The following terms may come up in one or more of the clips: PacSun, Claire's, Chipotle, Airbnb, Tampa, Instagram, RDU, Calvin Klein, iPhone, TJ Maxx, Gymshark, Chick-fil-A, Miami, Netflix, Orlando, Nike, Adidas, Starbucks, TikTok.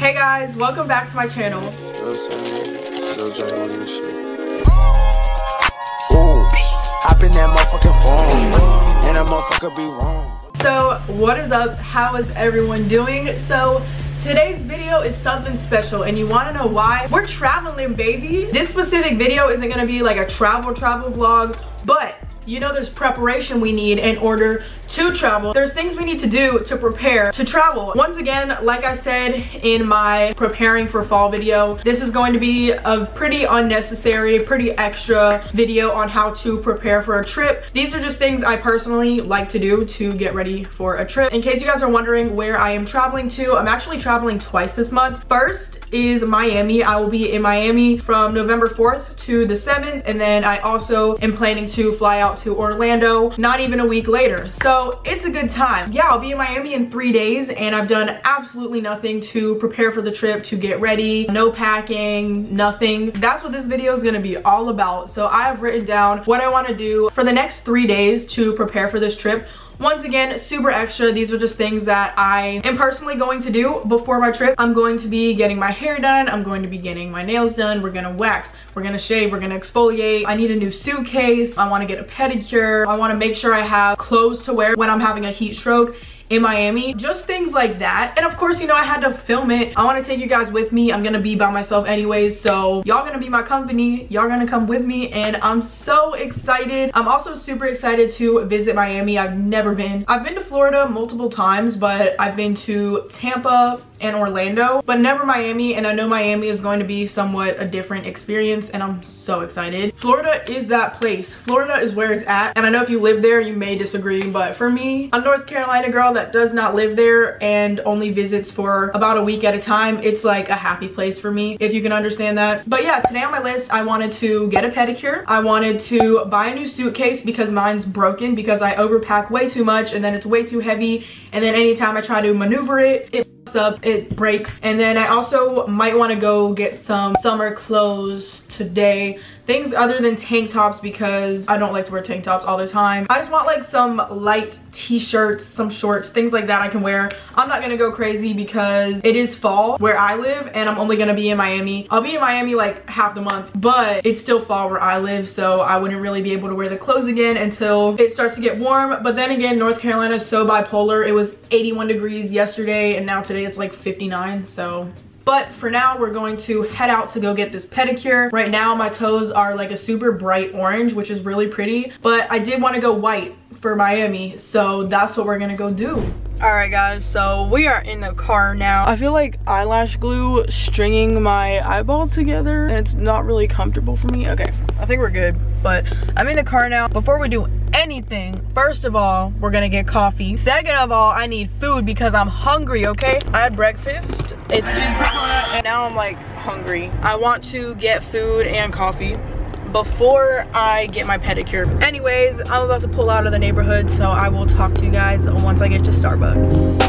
Hey guys, welcome back to my channel. So what is up? How is everyone doing? So today's video is something special, and you want to know why? We're traveling, baby. This specific video isn't going to be like a travel vlog, but you know there's preparation we need in order to travel. There's things we need to do to prepare to travel. Once again, like I said in my preparing for fall video, this is going to be a pretty unnecessary, pretty extra video on how to prepare for a trip. These are just things I personally like to do to get ready for a trip. In case you guys are wondering where I am traveling to, I'm actually traveling twice this month. First is Miami. I will be in Miami from November 4th to the 7th, and then I also am planning to fly out to Orlando not even a week later. So it's a good time. Yeah, I'll be in Miami in 3 days, and I've done absolutely nothing to prepare for the trip, to get ready, no packing, nothing. That's what this video is gonna be all about. So I have written down what I wanna do for the next 3 days to prepare for this trip. Once again, super extra. These are just things that I am personally going to do before my trip. I'm going to be getting my hair done. I'm going to be getting my nails done. We're gonna wax. We're gonna shave. We're gonna exfoliate. I need a new suitcase. I wanna get a pedicure. I wanna make sure I have clothes to wear when I'm having a heat stroke in Miami, just things like that. And of course, you know, I had to film it. I want to take you guys with me. I'm gonna be by myself anyways, so y'all gonna be my company. Y'all gonna come with me, and I'm so excited. I'm also super excited to visit Miami. I've never been. I've been to Florida multiple times, but I've been to Tampa and Orlando, but never Miami, and I know Miami is going to be somewhat a different experience, and I'm so excited. Florida is that place. Florida is where it's at, and I know if you live there, you may disagree, but for me, a North Carolina girl that does not live there and only visits for about a week at a time, it's like a happy place for me, if you can understand that. But yeah, today on my list, I wanted to get a pedicure. I wanted to buy a new suitcase because mine's broken, because I overpack way too much, and then it's way too heavy, and then anytime I try to maneuver it, it breaks. And then I also might want to go get some summer clothes today, things other than tank tops, because I don't like to wear tank tops all the time. I just want like some light t-shirts, some shorts, things like that I can wear. I'm not gonna go crazy because it is fall where I live, and I'm only gonna be in Miami. I'll be in Miami like half the month, but it's still fall where I live, so I wouldn't really be able to wear the clothes again until it starts to get warm. But then again, North Carolina is so bipolar. It was 81 degrees yesterday, and now today it's like 59, so. But for now, we're going to head out to go get this pedicure. Right now, my toes are like a super bright orange, which is really pretty, but I did want to go white for Miami, so that's what we're gonna go do. All right guys, so we are in the car now. I feel like eyelash glue stringing my eyeball together, and it's not really comfortable for me. Okay, I think we're good, but I'm in the car now. Before we do anything, first of all, we're gonna get coffee. Second of all, I need food because I'm hungry, okay? I had breakfast, it's and now I'm like hungry. I want to get food and coffee before I get my pedicure. Anyways, I'm about to pull out of the neighborhood, so I will talk to you guys once I get to Starbucks.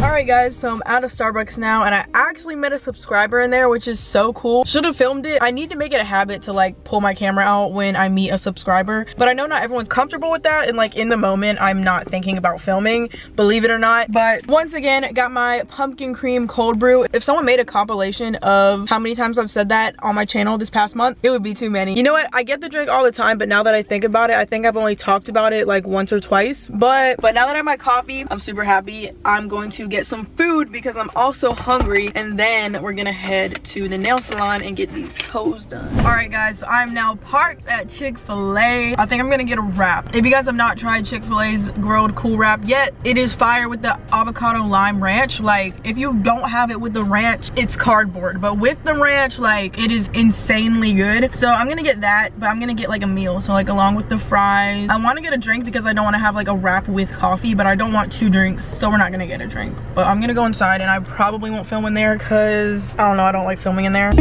All right guys, so I'm out of Starbucks now, and I actually met a subscriber in there, which is so cool. Should have filmed it. I need to make it a habit to like pull my camera out when I meet a subscriber, but I know not everyone's comfortable with that, and like in the moment I'm not thinking about filming, believe it or not. But once again, got my pumpkin cream cold brew. If someone made a compilation of how many times I've said that on my channel this past month, it would be too many. You know what, I get the drink all the time, but now that I think about it, I think I've only talked about it like once or twice. But now that I have my coffee, I'm super happy. I'm going to get some food because I'm also hungry, and then we're gonna head to the nail salon and get these toes done. All right guys, so I'm now parked at Chick-fil-A. I think I'm gonna get a wrap. If you guys have not tried Chick-fil-A's grilled cool wrap yet, it is fire with the avocado lime ranch. Like, if you don't have it with the ranch, it's cardboard, but with the ranch, like, it is insanely good. So I'm gonna get that, but I'm gonna get like a meal, so like along with the fries. I want to get a drink because I don't want to have like a wrap with coffee, but I don't want 2 drinks, so we're not gonna get a drink. But I'm gonna go inside, and I probably won't film in there because I don't know, I don't like filming in there.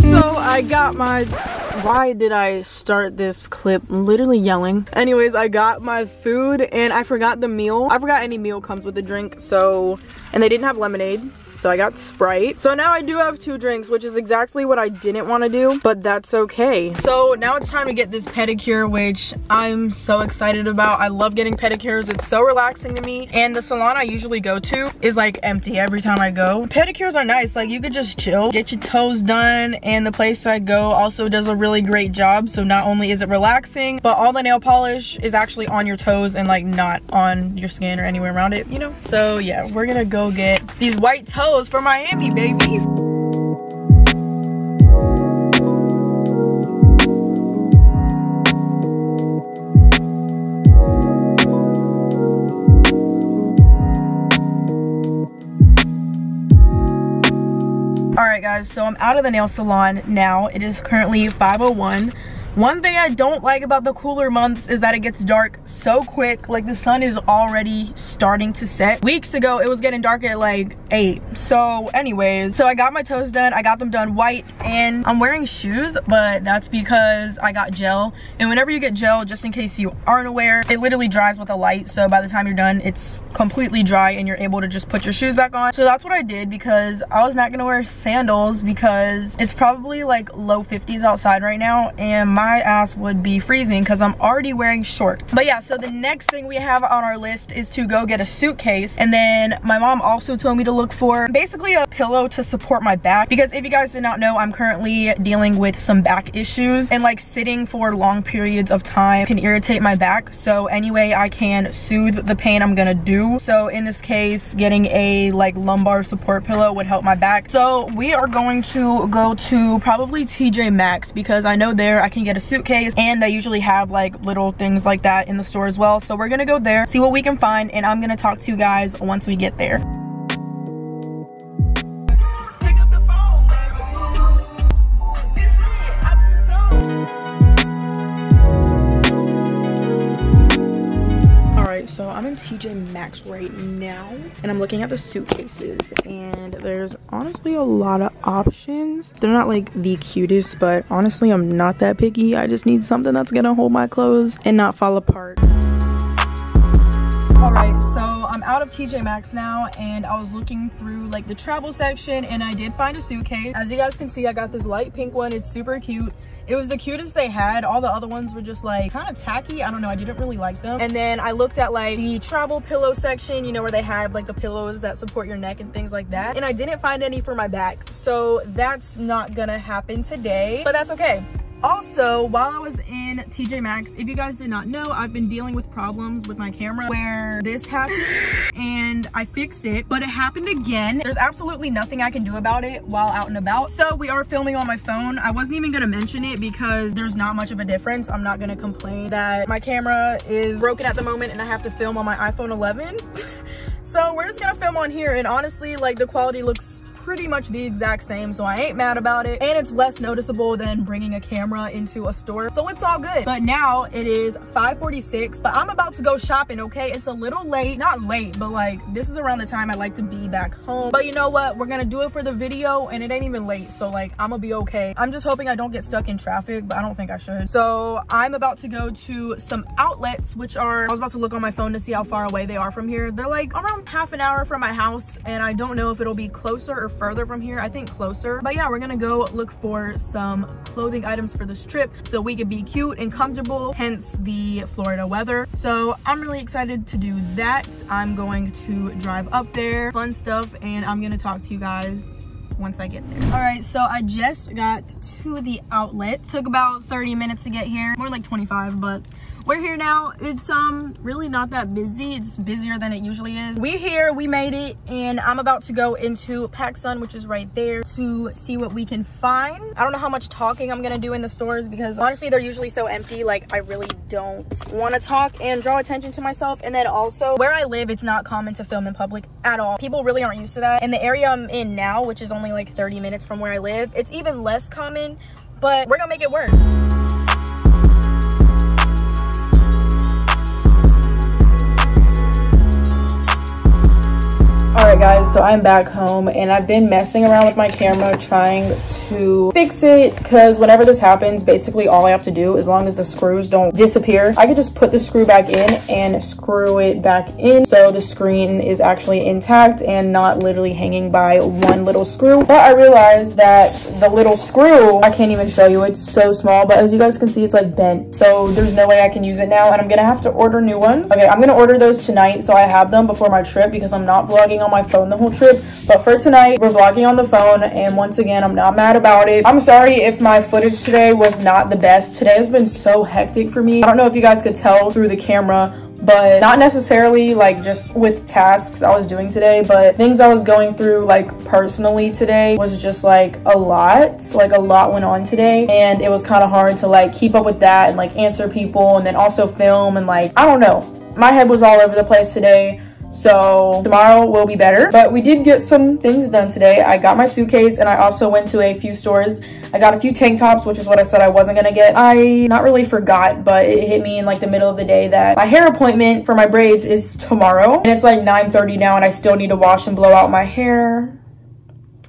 So I got my, why did I start this clip literally yelling? Anyways, I got my food, and I forgot the meal. I forgot any meal comes with a drink, so, and they didn't have lemonade. so I got Sprite. So now I do have two drinks, which is exactly what I didn't want to do, but that's okay. So now it's time to get this pedicure, which I'm so excited about. I love getting pedicures. It's so relaxing to me, and the salon I usually go to is like empty every time I go. Pedicures are nice, like you could just chill, get your toes done, and the place I go also does a really great job, so not only is it relaxing, but all the nail polish is actually on your toes and like not on your skin or anywhere around it, you know? So yeah, we're gonna go get these white toes for Miami, baby. Alright guys, so I'm out of the nail salon now. It is currently 5:01. One thing I don't like about the cooler months is that it gets dark so quick. Like the sun is already starting to set. Weeks ago it was getting dark at like 8. So anyways, so I got my toes done. I got them done white, and I'm wearing shoes, but that's because I got gel. And whenever you get gel, just in case you aren't aware, it literally dries with a light. So by the time you're done, it's completely dry and you're able to just put your shoes back on. So that's what I did, because I was not gonna wear sandals because it's probably like low 50s outside right now and my ass would be freezing because I'm already wearing shorts. But yeah, so the next thing we have on our list is to go get a suitcase, and then my mom also told me to look for basically a pillow to support my back, because if you guys did not know, I'm currently dealing with some back issues, and like sitting for long periods of time can irritate my back. So anyway, I can soothe the pain I'm gonna do. So in this case, getting a like lumbar support pillow would help my back. So we are going to go to probably TJ Maxx, because I know there I can get a suitcase, and they usually have like little things like that in the store as well. So we're gonna go there, see what we can find, and I'm gonna talk to you guys once we get there. So I'm in TJ Maxx right now, and I'm looking at the suitcases, and there's honestly a lot of options. They're not like the cutest, but honestly I'm not that picky. I just need something that's gonna hold my clothes and not fall apart. Alright, so I'm out of TJ Maxx now, and I was looking through like the travel section, and I did find a suitcase. As you guys can see, I got this light pink one. It's super cute. It was the cutest they had. All the other ones were just like kind of tacky. I don't know, I didn't really like them. And then I looked at like the travel pillow section, you know, where they have like the pillows that support your neck and things like that, and I didn't find any for my back. So that's not gonna happen today, but that's okay. Also, while I was in TJ Maxx, if you guys did not know, I've been dealing with problems with my camera where this happened, and I fixed it, but it happened again. There's absolutely nothing I can do about it while out and about. So we are filming on my phone. I wasn't even gonna mention it because there's not much of a difference. I'm not gonna complain that my camera is broken at the moment and I have to film on my iPhone 11. So we're just gonna film on here, and honestly, like the quality looks pretty much the exact same, so I ain't mad about it, and it's less noticeable than bringing a camera into a store, so it's all good. But now it is 5:46, but I'm about to go shopping. Okay, it's a little late, not late, but like this is around the time I like to be back home, but you know what, we're gonna do it for the video, and it ain't even late, so like I'm gonna be okay. I'm just hoping I don't get stuck in traffic, but I don't think I should. So I'm about to go to some outlets, which are, I was about to look on my phone to see how far away they are from here. They're like around half an hour from my house, and I don't know if it'll be closer or further from here. I think closer. But yeah, we're gonna go look for some clothing items for this trip so we could be cute and comfortable, hence the Florida weather. So I'm really excited to do that. I'm going to drive up there, fun stuff, and I'm gonna talk to you guys once I get there. All right, so I just got to the outlet. Took about 30 minutes to get here, more like 25, but we're here now. It's really not that busy. It's busier than it usually is. We're here, we made it, and I'm about to go into PacSun, which is right there, to see what we can find. I don't know how much talking I'm gonna do in the stores because honestly, they're usually so empty. Like I really don't wanna talk and draw attention to myself. And then also where I live, it's not common to film in public at all. People really aren't used to that. And the area I'm in now, which is only like 30 minutes from where I live, it's even less common, but we're gonna make it work. All right, guys. guys, so I'm back home and I've been messing around with my camera trying to fix it, because whenever this happens, basically all I have to do, as long as the screws don't disappear, I could just put the screw back in and screw it back in, so the screen is actually intact and not literally hanging by one little screw. But I realized that the little screw, I can't even show you, it's so small, but as you guys can see, it's like bent, so there's no way I can use it now, and I'm gonna have to order new ones. Okay, I'm gonna order those tonight so I have them before my trip, because I'm not vlogging on my phone the whole trip. But for tonight, we're vlogging on the phone, and once again, I'm not mad about it. I'm sorry if my footage today was not the best. Today has been so hectic for me. I don't know if you guys could tell through the camera, but not necessarily like just with tasks I was doing today, but things I was going through like personally today was just like a lot. Like a lot went on today, and it was kind of hard to like keep up with that and like answer people and then also film, and like, I don't know, my head was all over the place today. So tomorrow will be better, but we did get some things done today. I got my suitcase, and I also went to a few stores. I got a few tank tops, which is what I said I wasn't gonna get. I not really forgot, but it hit me in like the middle of the day that my hair appointment for my braids is tomorrow, and it's like 9:30 now, and I still need to wash and blow out my hair.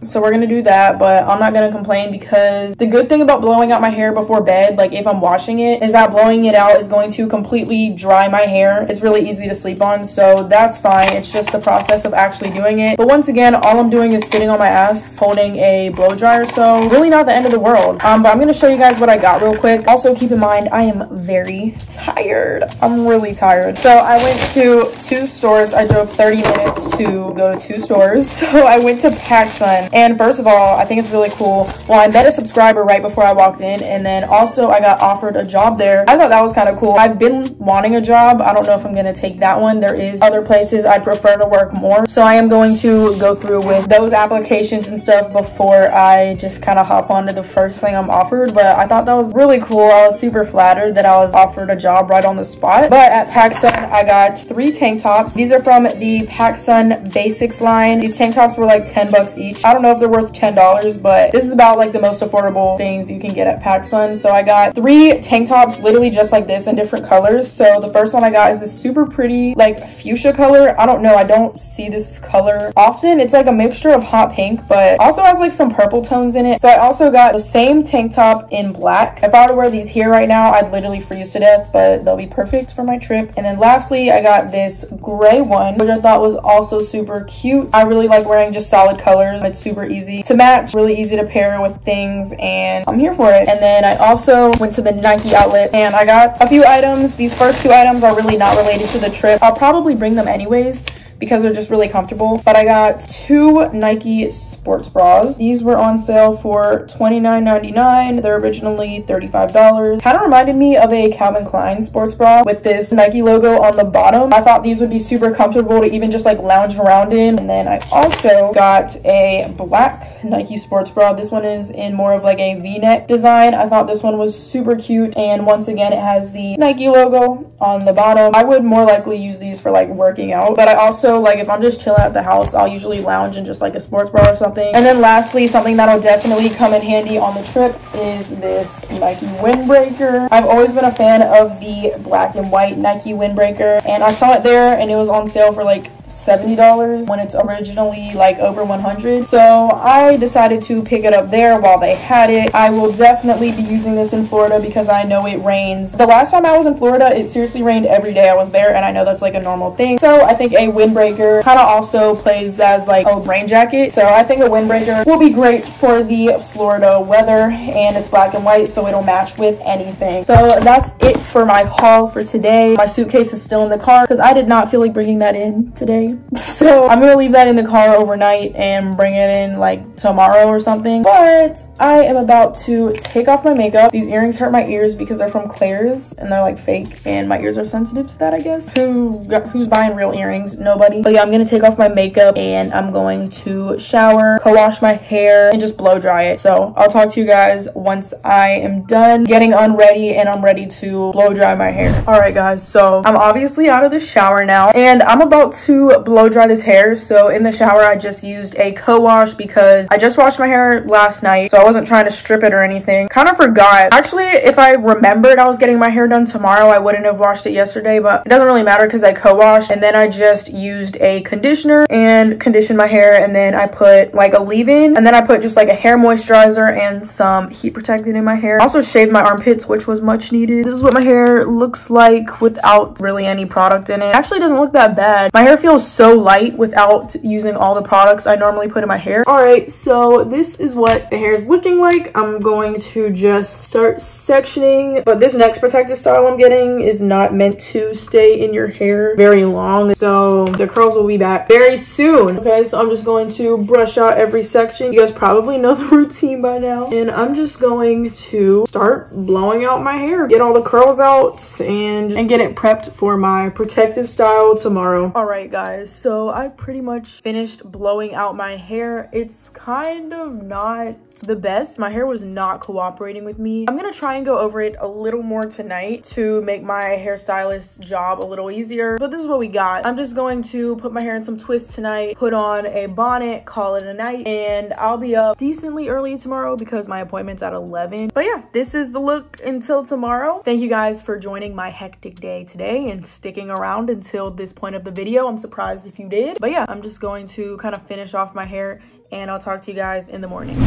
So we're gonna do that, but I'm not gonna complain, because the good thing about blowing out my hair before bed, like if I'm washing it, is that blowing it out is going to completely dry my hair. It's really easy to sleep on, so that's fine. It's just the process of actually doing it. But once again, all I'm doing is sitting on my ass holding a blow dryer, so really not the end of the world. But I'm gonna show you guys what I got real quick. Also keep in mind, I am very tired. I'm really tired. So I went to two stores. I drove 30 minutes to go to two stores. So I went to PacSun. And first of all, I think it's really cool. Well, I met a subscriber right before I walked in, and then also I got offered a job there. I thought that was kind of cool. I've been wanting a job. I don't know if I'm gonna take that one. There is other places I'd prefer to work more, so I am going to go through with those applications and stuff before I just kind of hop onto the first thing I'm offered. But I thought that was really cool. I was super flattered that I was offered a job right on the spot. But at PacSun, I got three tank tops. These are from the PacSun Basics line. These tank tops were like 10 bucks each. I don't know if they're worth $10, but this is about like the most affordable things you can get at PacSun. So I got three tank tops literally just like this in different colors. So the first one I got is this super pretty like fuchsia color. I don't know, I don't see this color often. It's like a mixture of hot pink, but also has like some purple tones in it. So I also got the same tank top in black. If I were to wear these here right now, I'd literally freeze to death, but they'll be perfect for my trip. And then lastly, I got this gray one, which I thought was also super cute. I really like wearing just solid colors. It's super easy to match, really easy to pair with things, and I'm here for it. And then I also went to the Nike outlet, and I got a few items. These first two items are really not related to the trip. I'll probably bring them anyways, because they're just really comfortable. But I got two Nike sports bras. These were on sale for $29.99. They're originally $35. Kind of reminded me of a Calvin Klein sports bra with this Nike logo on the bottom. I thought these would be super comfortable to even just like lounge around in. And then I also got a black Nike sports bra. This one is in more of like a V-neck design. I thought this one was super cute. And once again, it has the Nike logo on the bottom. I would more likely use these for like working out, but I also, like if I'm just chilling at the house, I'll usually lounge in just like a sports bra or something. And then lastly, something that'll definitely come in handy on the trip is this Nike windbreaker. I've always been a fan of the black and white Nike windbreaker, and I saw it there, and it was on sale for like $70 when it's originally like over $100. So I decided to pick it up there while they had it. I will definitely be using this in Florida, because I know it rains. The last time I was in Florida, it seriously rained every day I was there, and I know that's like a normal thing. So I think a windbreaker kind of also plays as like a rain jacket. So I think a windbreaker will be great for the Florida weather, and it's black and white, so it'll match with anything. So that's it for my haul for today. My suitcase is still in the car, because I did not feel like bringing that in today. So I'm gonna leave that in the car overnight and bring it in like tomorrow or something. But I am about to take off my makeup. These earrings hurt my ears because they're from Claire's, and they're like fake, and my ears are sensitive to that, I guess. Who's buying real earrings? Nobody. But yeah, I'm gonna take off my makeup, and I'm going to shower, co-wash my hair, and just blow dry it. So I'll talk to you guys once I am done getting unready and I'm ready to blow dry my hair. All right guys, so I'm obviously out of the shower now, and I'm about to blow dried his hair. So in the shower, I just used a co-wash because I just washed my hair last night, so I wasn't trying to strip it or anything. Kind of forgot. Actually, if I remembered I was getting my hair done tomorrow, I wouldn't have washed it yesterday, but it doesn't really matter because I co-washed. And then I just used a conditioner and conditioned my hair, and then I put like a leave-in, and then I put just like a hair moisturizer and some heat protectant in my hair. Also shaved my armpits, which was much needed. This is what my hair looks like without really any product in it. Actually, it doesn't look that bad. My hair feels so light without using all the products I normally put in my hair. All right, so this is what the hair is looking like. I'm going to just start sectioning, but this next protective style I'm getting is not meant to stay in your hair very long, so the curls will be back very soon. Okay, so I'm just going to brush out every section. You guys probably know the routine by now, and I'm just going to start blowing out my hair, get all the curls out, and get it prepped for my protective style tomorrow. All right, guys, so I pretty much finished blowing out my hair. It's kind of not the best. My hair was not cooperating with me. I'm gonna try and go over it a little more tonight to make my hairstylist job a little easier, but this is what we got. I'm just going to put my hair in some twists tonight, put on a bonnet, call it a night, and I'll be up decently early tomorrow because my appointment's at 11. But yeah, this is the look until tomorrow. Thank you guys for joining my hectic day today and sticking around until this point of the video. I'm surprised if you did, but yeah, I'm just going to kind of finish off my hair and I'll talk to you guys in the morning.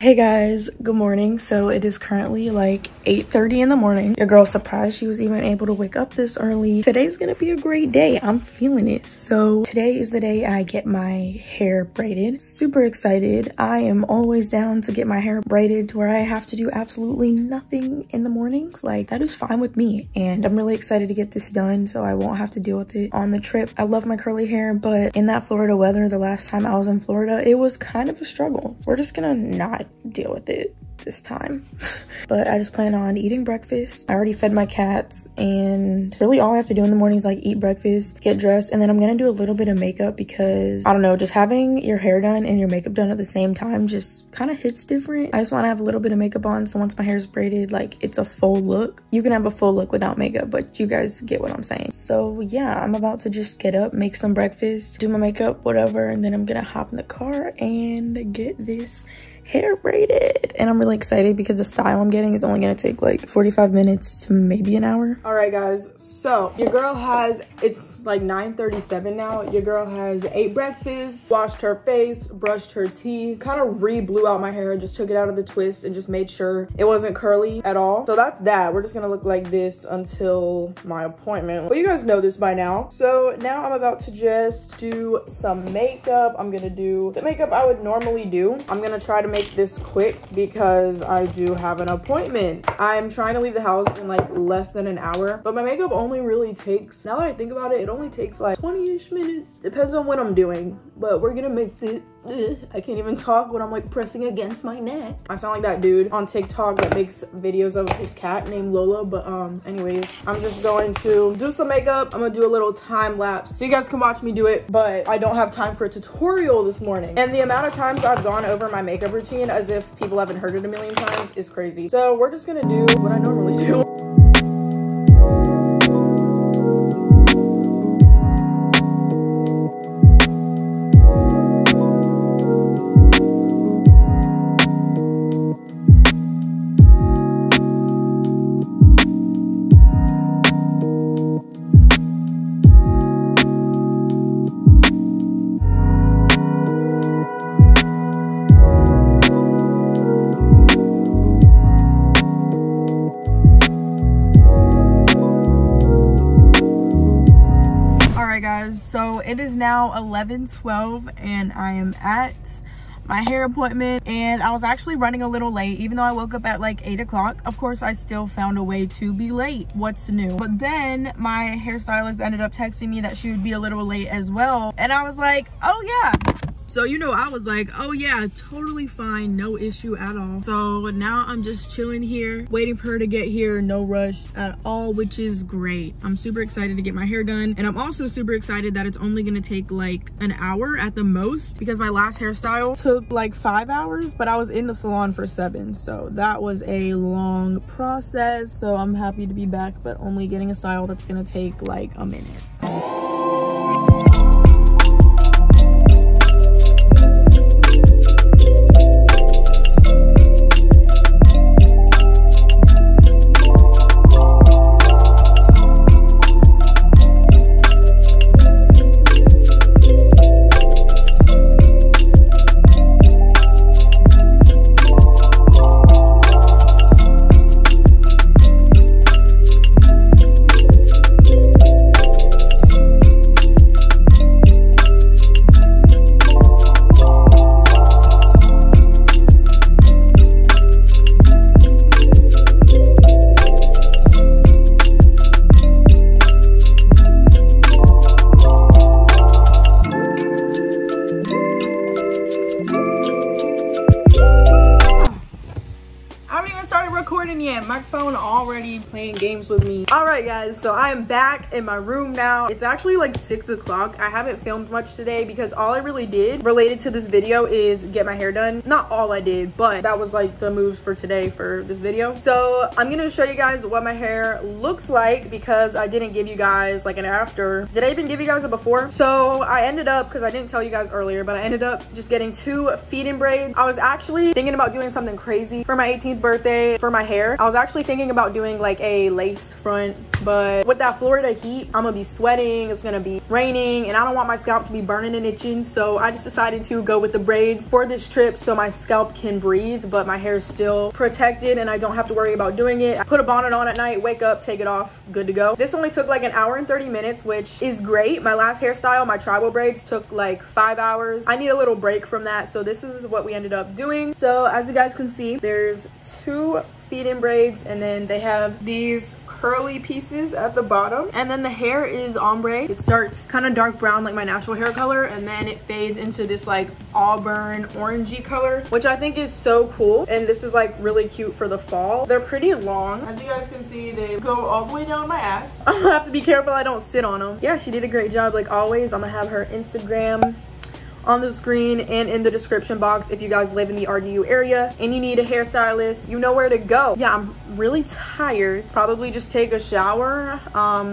Hey guys, good morning. So it is currently like 8:30 in the morning. Your girl surprised she was even able to wake up this early. Today's gonna be a great day. I'm feeling it. So today is the day I get my hair braided. Super excited. I am always down to get my hair braided to where I have to do absolutely nothing in the mornings. Like, that is fine with me. And I'm really excited to get this done so I won't have to deal with it on the trip. I love my curly hair, but in that Florida weather, the last time I was in Florida, it was kind of a struggle. We're just gonna not deal with it this time. But I just plan on eating breakfast. I already fed my cats, and really all I have to do in the morning is like eat breakfast, get dressed, and then I'm gonna do a little bit of makeup because I don't know, just having your hair done and your makeup done at the same time just kind of hits different. I just want to have a little bit of makeup on, so once my hair is braided, like, it's a full look. You can have a full look without makeup, but you guys get what I'm saying. So yeah, I'm about to just get up, make some breakfast, do my makeup, whatever, and then I'm gonna hop in the car and get this hair braided. And I'm really excited because the style I'm getting is only gonna take like 45 minutes to maybe an hour. All right guys, so your girl has, it's like 9:37 now. Your girl has ate breakfast, washed her face, brushed her teeth, kind of re-blew out my hair, just took it out of the twist and just made sure it wasn't curly at all. So that's that. We're just gonna look like this until my appointment. Well, you guys know this by now. So now I'm about to just do some makeup. I'm gonna do the makeup I would normally do. I'm gonna try to make this quick because I do have an appointment. I'm trying to leave the house in like less than an hour, but my makeup only really takes, now that I think about it, it only takes like 20-ish minutes. Depends on what I'm doing, but we're gonna make this. I can't even talk when I'm like pressing against my neck. I sound like that dude on TikTok that makes videos of his cat named Lola, but anyways, I'm just going to do some makeup. I'm gonna do a little time lapse so you guys can watch me do it, but I don't have time for a tutorial this morning. And the amount of times I've gone over my makeup routine as if people haven't heard it a million times is crazy. So we're just gonna do what I normally do. So it is now 11:12 and I am at my hair appointment, and I was actually running a little late. Even though I woke up at like 8 o'clock, of course I still found a way to be late. What's new? But then my hairstylist ended up texting me that she would be a little late as well, and I was like, oh yeah. So, you know, I was like, oh yeah, totally fine, no issue at all. So now I'm just chilling here, waiting for her to get here, no rush at all, which is great. I'm super excited to get my hair done, and I'm also super excited that it's only gonna take like an hour at the most, because my last hairstyle took like 5 hours, but I was in the salon for 7, so that was a long process. So I'm happy to be back, but only getting a style that's gonna take like a minute. playing games with me. All right guys, so I am back in my room now. It's actually like 6 o'clock. I haven't filmed much today because all I really did related to this video is get my hair done. Not all I did, but that was like the moves for today for this video. So I'm gonna show you guys what my hair looks like because I didn't give you guys like an after. Did I even give you guys a before? So I ended up, because I didn't tell you guys earlier, but I ended up just getting 2 feed-in braids. I was actually thinking about doing something crazy for my 18th birthday for my hair. I was actually thinking about doing like a lace front, but with that Florida heat, I'm gonna be sweating, it's gonna be raining, and I don't want my scalp to be burning and itching, so I just decided to go with the braids for this trip so my scalp can breathe, but my hair is still protected and I don't have to worry about doing it. I put a bonnet on at night, wake up, take it off, good to go. This only took like an hour and 30 minutes, which is great. My last hairstyle, my tribal braids, took like 5 hours. I need a little break from that, so this is what we ended up doing. So as you guys can see, there's 2 feed-in braids, and then they have these curly pieces at the bottom, and then the hair is ombre. It starts kind of dark brown like my natural hair color, and then it fades into this like auburn orangey color, which I think is so cool, and this is like really cute for the fall. They're pretty long, as you guys can see. They go all the way down my ass. I'm gonna have to be careful I don't sit on them. Yeah, she did a great job like always. I'm gonna have her Instagram on the screen and in the description box if you guys live in the RDU area and you need a hairstylist, you know where to go. Yeah, I'm really tired. Probably just take a shower,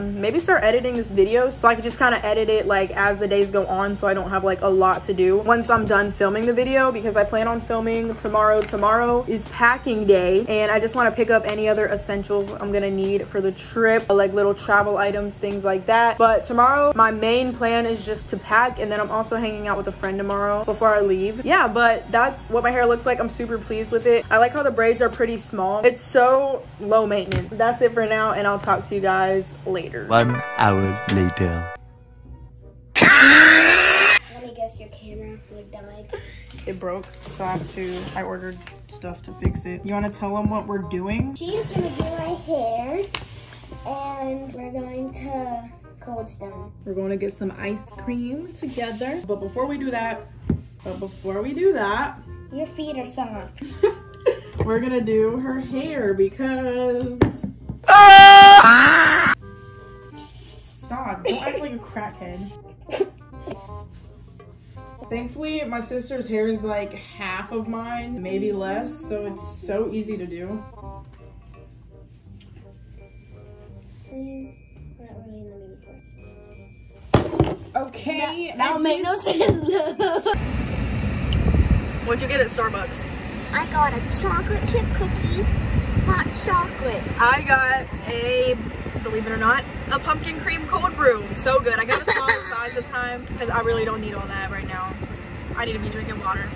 maybe start editing this video so I could just kind of edit it like as the days go on, so I don't have like a lot to do once I'm done filming the video, because I plan on filming tomorrow. Tomorrow is packing day and I just want to pick up any other essentials I'm gonna need for the trip, like little travel items, things like that. But tomorrow my main plan is just to pack, and then I'm also hanging out with a friend tomorrow before I leave. Yeah, but that's what my hair looks like. I'm super pleased with it. I like how the braids are pretty small. It's so low maintenance. That's it for now, and I'll talk to you guys later. 1 hour later. Let me guess, your camera would die. It broke, so I ordered stuff to fix it. You want to tell them what we're doing? She's gonna do my hair, and we're going to Cold Stone. We're going to get some ice cream together. But before we do that, your feet are soft. We're gonna do her hair because stop, don't act like a crackhead. Thankfully, my sister's hair is like half of mine, maybe less, so it's so easy to do. Okay, that made no sense. What'd you get at Starbucks? I got a chocolate chip cookie, hot chocolate. I got a, believe it or not, a pumpkin cream cold brew. So good. I got a smaller size this time because I really don't need all that right now. I need to be drinking water.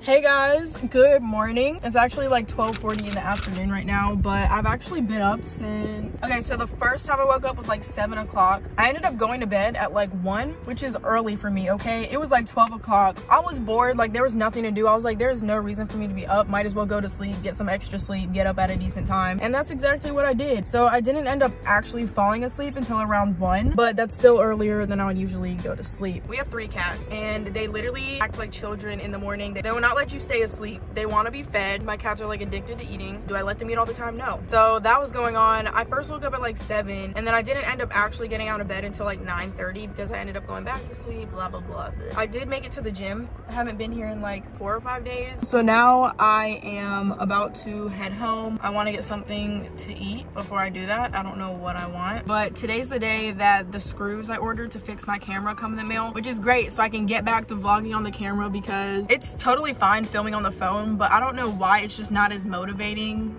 Hey guys, good morning. It's actually like 12:40 in the afternoon right now, but I've actually been up since, okay, so the first time I woke up was like 7 o'clock. I ended up going to bed at like 1, which is early for me. Okay, it was like 12 o'clock. I was bored, like there was nothing to do. I was like, there's no reason for me to be up, might as well go to sleep, get some extra sleep, get up at a decent time, and that's exactly what I did. So I didn't end up actually falling asleep until around 1, but that's still earlier than I would usually go to sleep. We have 3 cats and they literally act like children in the morning. They will not let you stay asleep. They want to be fed. My cats are like addicted to eating. Do I let them eat all the time? No. So that was going on. I first woke up at like 7, and then I didn't end up actually getting out of bed until like 9:30 because I ended up going back to sleep, blah, blah, blah. I did make it to the gym. I haven't been here in like 4 or 5 days. So now I am about to head home. I want to get something to eat before I do that. I don't know what I want, but today's the day that the screws I ordered to fix my camera come in the mail, which is great, so I can get back to vlogging on the camera because it's totally fine filming on the phone, but I don't know why it's just not as motivating.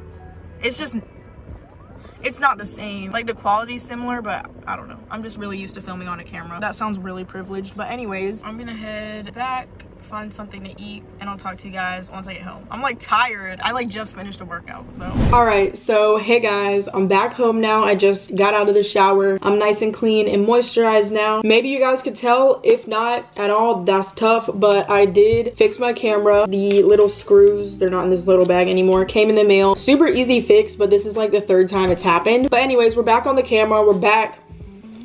It's not the same. Like the quality's similar, but I don't know. I'm just really used to filming on a camera. That sounds really privileged, but anyways, I'm gonna head back, find something to eat, and I'll talk to you guys once I get home. I'm like tired. I like just finished a workout, so. All right, so hey guys, I'm back home now. I just got out of the shower. I'm nice and clean and moisturized now. Maybe you guys could tell, if not at all, that's tough, but I did fix my camera. The little screws, they're not in this little bag anymore, came in the mail. Super easy fix, but this is like the 3rd time it's happened. But anyways, we're back on the camera. We're back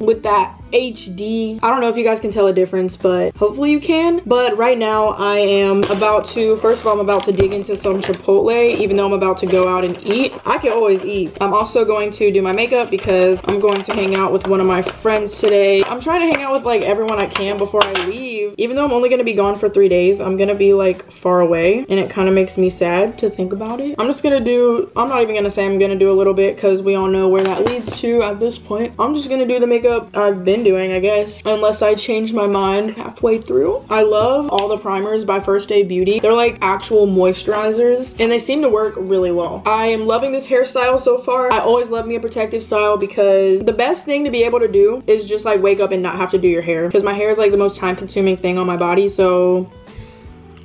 with that HD. I don't know if you guys can tell a difference, but hopefully you can. But right now I am about to, first of all, I'm about to dig into some Chipotle, even though I'm about to go out and eat. I can always eat. I'm also going to do my makeup because I'm going to hang out with one of my friends today. I'm trying to hang out with like everyone I can before I leave. Even though I'm only gonna be gone for 3 days, I'm gonna be like far away, and it kind of makes me sad to think about it. I'm just gonna do, I'm not even gonna say I'm gonna do a little bit because we all know where that leads to at this point. I'm just gonna do the makeup I've been doing, I guess, unless I change my mind halfway through. I love all the primers by First Day Beauty. They're like actual moisturizers and they seem to work really well. I am loving this hairstyle so far. I always love me a protective style because the best thing to be able to do is just like wake up and not have to do your hair, because my hair is like the most time consuming thing on my body. So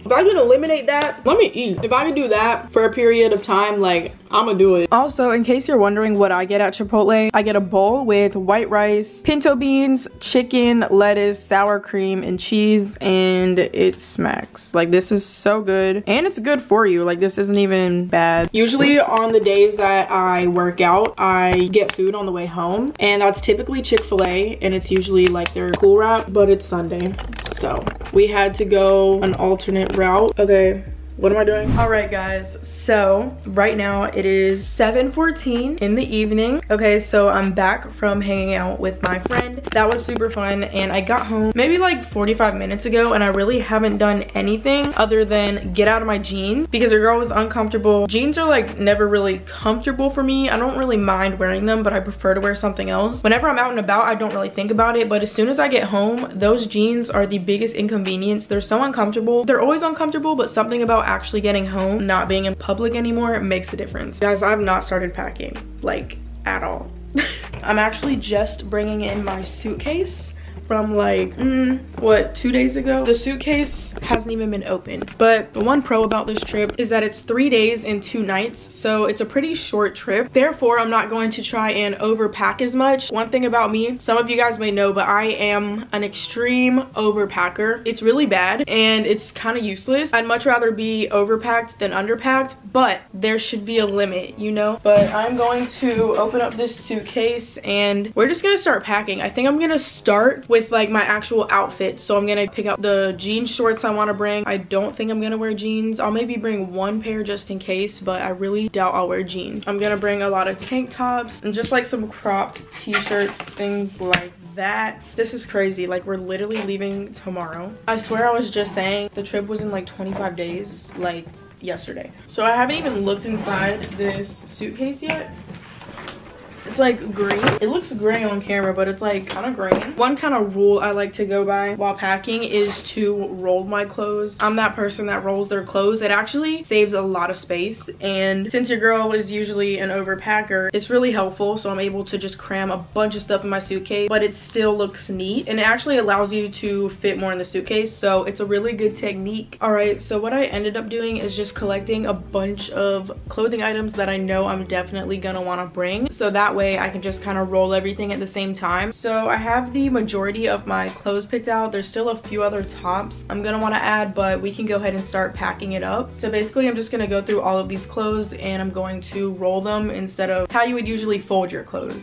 if I can eliminate that, let me eat. If I can do that for a period of time, like, I'm gonna do it. Also, in case you're wondering what I get at Chipotle, I get a bowl with white rice, pinto beans, chicken, lettuce, sour cream, and cheese, and it smacks. Like, this is so good, and it's good for you. Like, this isn't even bad. Usually on the days that I work out, I get food on the way home, and that's typically Chick-fil-A, and it's usually like their cool wrap, but it's Sunday, so we had to go an alternate route. Okay, what am I doing? All right, guys, so right now it is 7:14 in the evening. Okay, so I'm back from hanging out with my friend. That was super fun, and I got home maybe like 45 minutes ago, and I really haven't done anything other than get out of my jeans because your girl was uncomfortable. Jeans are like never really comfortable for me. I don't really mind wearing them, but I prefer to wear something else. Whenever I'm out and about, I don't really think about it, but as soon as I get home, those jeans are the biggest inconvenience. They're so uncomfortable. They're always uncomfortable, but something about actually getting home, not being in public anymore, it makes a difference. Guys, I've not started packing, like, at all. I'm actually just bringing in my suitcase from like, what, 2 days ago? The suitcase hasn't even been opened. But the one pro about this trip is that it's 3 days and 2 nights, so it's a pretty short trip. Therefore, I'm not going to try and overpack as much. One thing about me, some of you guys may know, but I am an extreme overpacker. It's really bad and it's kind of useless. I'd much rather be overpacked than underpacked, but there should be a limit, you know? But I'm going to open up this suitcase and we're just gonna start packing. I think I'm gonna start with like my actual outfit. So I'm gonna pick out the jean shorts I want to bring. I don't think I'm gonna wear jeans. I'll maybe bring one pair just in case, but I really doubt I'll wear jeans. I'm gonna bring a lot of tank tops and just like some cropped t-shirts, things like that. This is crazy, like we're literally leaving tomorrow. I swear I was just saying the trip was in like 25 days, like yesterday. So I haven't even looked inside this suitcase yet. It's like green. It looks gray on camera, but it's like kind of green. One kind of rule I like to go by while packing is to roll my clothes. I'm that person that rolls their clothes. It actually saves a lot of space, and since your girl is usually an overpacker, it's really helpful. So I'm able to just cram a bunch of stuff in my suitcase, but it still looks neat, and it actually allows you to fit more in the suitcase, so it's a really good technique. All right, so what I ended up doing is just collecting a bunch of clothing items that I know I'm definitely gonna want to bring, so that way I can just kind of roll everything at the same time. So I have the majority of my clothes picked out. There's still a few other tops I'm gonna want to add, but we can go ahead and start packing it up. So basically I'm just gonna go through all of these clothes and I'm going to roll them instead of how you would usually fold your clothes.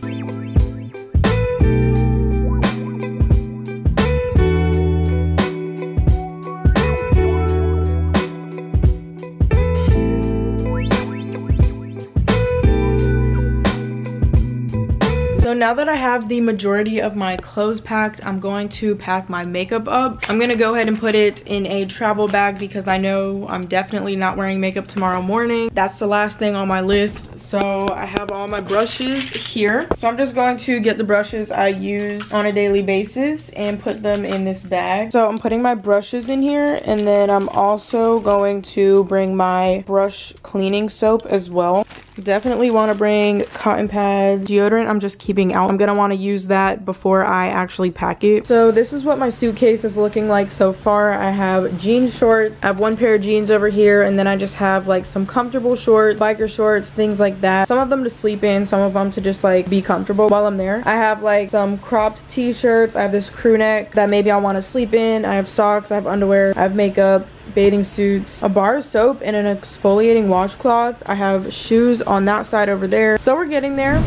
Now that I have the majority of my clothes packed, I'm going to pack my makeup up. I'm gonna go ahead and put it in a travel bag because I know I'm definitely not wearing makeup tomorrow morning. That's the last thing on my list. So I have all my brushes here. So I'm just going to get the brushes I use on a daily basis and put them in this bag. So I'm putting my brushes in here, and then I'm also going to bring my brush cleaning soap as well. Definitely want to bring cotton pads. Deodorant I'm just keeping out. I'm gonna want to use that before I actually pack it. So this is what my suitcase is looking like so far. I have jean shorts, I have one pair of jeans over here, and then I just have like some comfortable shorts, biker shorts, things like that. Some of them to sleep in, some of them to just like be comfortable while I'm there. I have like some cropped t-shirts, I have this crew neck that maybe I want to sleep in, I have socks, I have underwear, I have makeup, bathing suits, a bar of soap, and an exfoliating washcloth. I have shoes on that side over there. So we're getting there.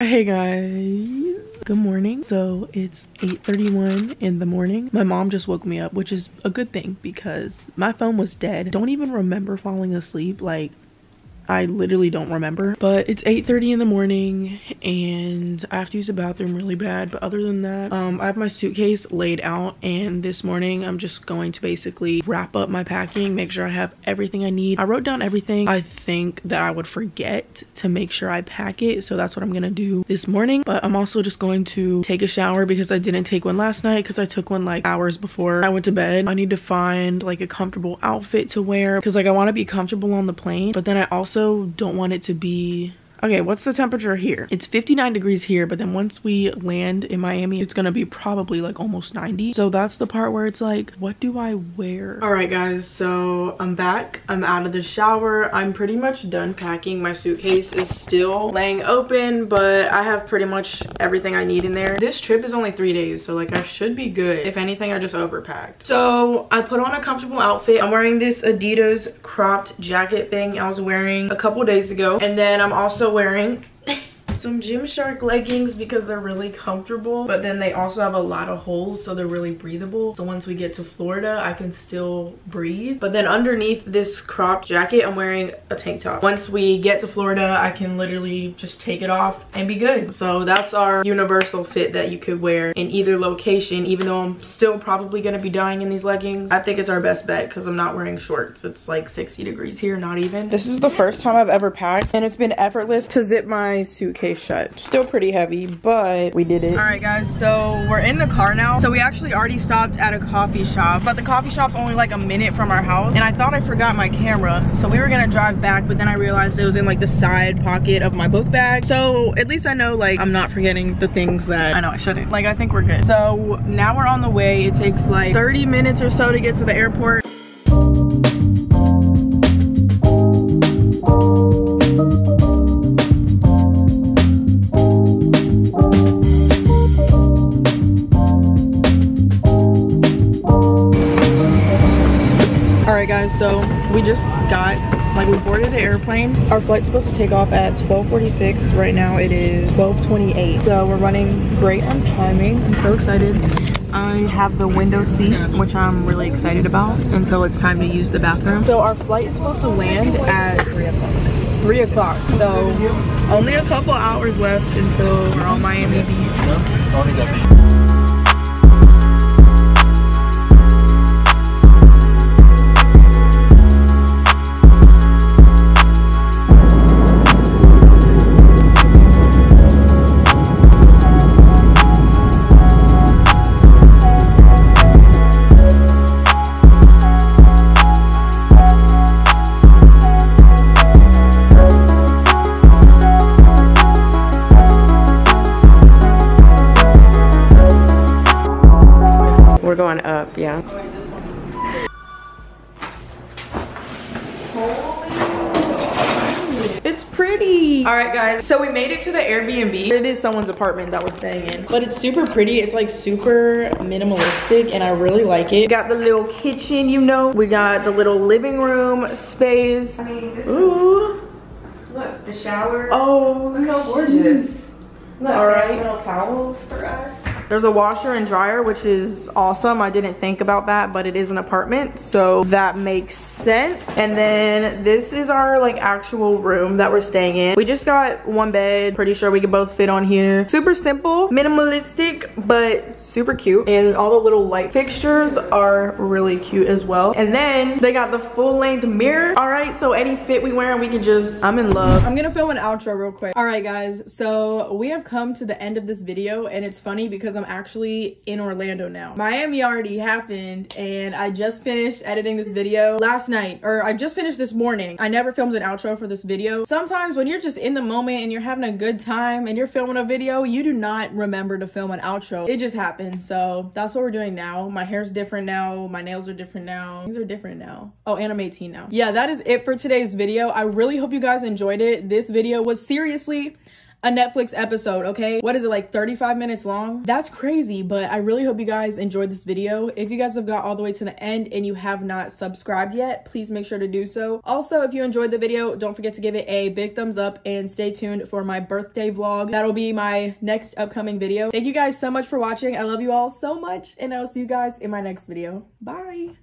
Hey guys, Good morning. So it's 8:31 in the morning. My mom just woke me up, which is a good thing because my phone was dead. Don't even remember falling asleep. Like, I literally don't remember. But it's 8:30 in the morning and I have to use the bathroom really bad. But other than that, I have my suitcase laid out, and this morning I'm just going to basically wrap up my packing, make sure I have everything I need. I wrote down everything I think that I would forget to make sure I pack it, so that's what I'm gonna do this morning. But I'm also just going to take a shower because I didn't take one last night because I took one like hours before I went to bed. I need to find like a comfortable outfit to wear because like I want to be comfortable on the plane, but then I also don't want it to be okay. What's the temperature here? It's 59 degrees here, but then once we land in Miami, it's gonna be probably like almost 90. So that's the part where it's like, what do I wear? All right, guys, so I'm back. I'm out of the shower. I'm pretty much done packing. My suitcase is still laying open, but I have pretty much everything I need in there. This trip is only 3 days, so like I should be good. If anything, I just overpacked. So I put on a comfortable outfit. I'm wearing this Adidas cropped jacket thing I was wearing a couple days ago, and then I'm also wearing some Gymshark leggings because they're really comfortable, but then they also have a lot of holes, so they're really breathable. So once we get to Florida, I can still breathe. But then underneath this cropped jacket, I'm wearing a tank top. Once we get to Florida, I can literally just take it off and be good. So that's our universal fit that you could wear in either location, even though I'm still probably gonna be dying in these leggings. I think it's our best bet because I'm not wearing shorts. It's like 60 degrees here, not even. This is the first time I've ever packed, and it's been effortless to zip my suitcase shut. Still pretty heavy, but we did it. All right, guys, so we're in the car now. So we actually already stopped at a coffee shop, but the coffee shop's only like a minute from our house, and I thought I forgot my camera, so we were gonna drive back, but then I realized it was in like the side pocket of my book bag. So at least I know like I'm not forgetting the things that I know I shouldn't. Like, I think we're good. So now we're on the way. It takes like 30 minutes or so to get to the airport. So we just got, like, we boarded the airplane. Our flight's supposed to take off at 12:46. Right now it is 12:28. So we're running great on timing. I'm so excited. I have the window seat, which I'm really excited about until it's time to use the bathroom. So our flight is supposed to land at 3 o'clock. So only a couple hours left until we're on Miami Beach. We're going up, yeah. It's pretty. All right, guys, so we made it to the Airbnb. It is someone's apartment that we're staying in, but it's super pretty. It's like super minimalistic, and I really like it. We got the little kitchen, you know. We got the little living room space. I mean, this is, look, the shower. Oh, look how gorgeous. Look, all right, little towels for us. There's a washer and dryer, which is awesome. I didn't think about that, but it is an apartment, so that makes sense. And then this is our like actual room that we're staying in. We just got one bed. Pretty sure we could both fit on here. Super simple, minimalistic, but super cute. And all the little light fixtures are really cute as well. And then they got the full length mirror. All right, so any fit we wear, we can just, I'm in love. I'm gonna film an outro real quick. All right, guys, so we have come to the end of this video, and it's funny because I'm actually in Orlando now. Miami already happened, and I just finished editing this video last night, or I just finished this morning. I never filmed an outro for this video. Sometimes when you're just in the moment and you're having a good time and you're filming a video, you do not remember to film an outro. It just happened. So that's what we're doing now. My hair's different now. My nails are different now. Things are different now. Oh, and I'm 18 now. Yeah, that is it for today's video. I really hope you guys enjoyed it. This video was seriously a Netflix episode, okay? What is it, like 35 minutes long? That's crazy, but I really hope you guys enjoyed this video. If you guys have got all the way to the end and you have not subscribed yet, please make sure to do so. Also, if you enjoyed the video, don't forget to give it a big thumbs up and stay tuned for my birthday vlog. That'll be my next upcoming video. Thank you guys so much for watching. I love you all so much, and I'll see you guys in my next video. Bye!